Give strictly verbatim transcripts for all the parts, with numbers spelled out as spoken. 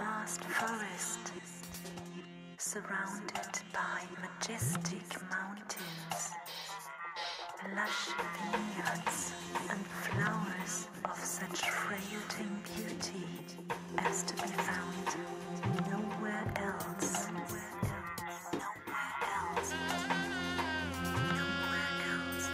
vast forest, surrounded by majestic mountains, lush vineyards and flowers of such fragrant beauty as to be found nowhere else. Nowhere else. Nowhere else. Nowhere else.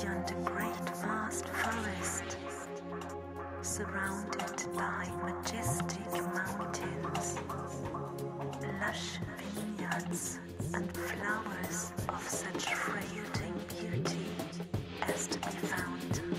Beyond a great vast forest, surrounded by majestic mountains, lush vineyards and flowers of such fragrant beauty as to be found